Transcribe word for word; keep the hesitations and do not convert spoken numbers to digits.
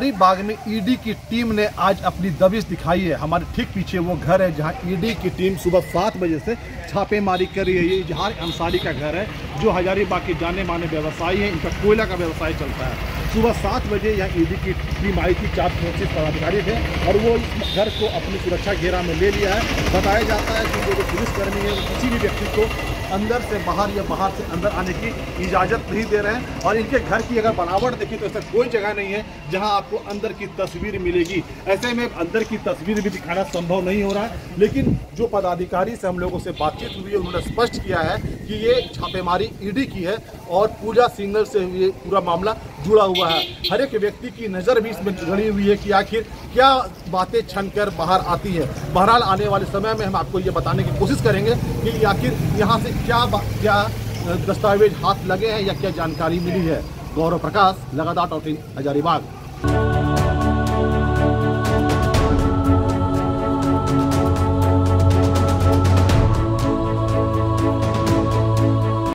हजारीबाग में ईडी की टीम ने आज अपनी दबिश दिखाई है। हमारे ठीक पीछे वो घर है जहां ईडी की टीम सुबह सात बजे से छापेमारी कर रही है। ये इजहार अंसारी का घर है जो हजारीबाग के जाने माने व्यवसायी हैं, इनका कोयला का व्यवसाय चलता है। सुबह सात बजे यहां ईडी की टीम आई थी, चार फोर्सेज पदाधिकारी थे और वो इस घर को अपनी सुरक्षा घेरा में ले लिया है। बताया जाता है कि जो पुलिसकर्मी है किसी भी व्यक्ति को अंदर से बाहर या बाहर से अंदर आने की इजाज़त नहीं दे रहे हैं। और इनके घर की अगर बनावट देखिए तो ऐसा कोई जगह नहीं है जहां आपको अंदर की तस्वीर मिलेगी। ऐसे में अंदर की तस्वीर भी दिखाना संभव नहीं हो रहा है, लेकिन जो पदाधिकारी से हम लोगों से बातचीत हुई है उन्होंने स्पष्ट किया है कि ये छापेमारी ईडी की है और पूजा सिंघल से ये पूरा मामला जुड़ा हुआ है। हर एक व्यक्ति की नज़र भी इसमें जुड़ी हुई है कि आखिर क्या बातें छनकर बाहर आती है। बहरहाल आने वाले समय में हम आपको ये बताने की कोशिश करेंगे कि आखिर यहाँ से क्या क्या दस्तावेज हाथ लगे हैं या क्या जानकारी मिली है। गौरव प्रकाश, लगातार टॉप टेन, हजारीबाग।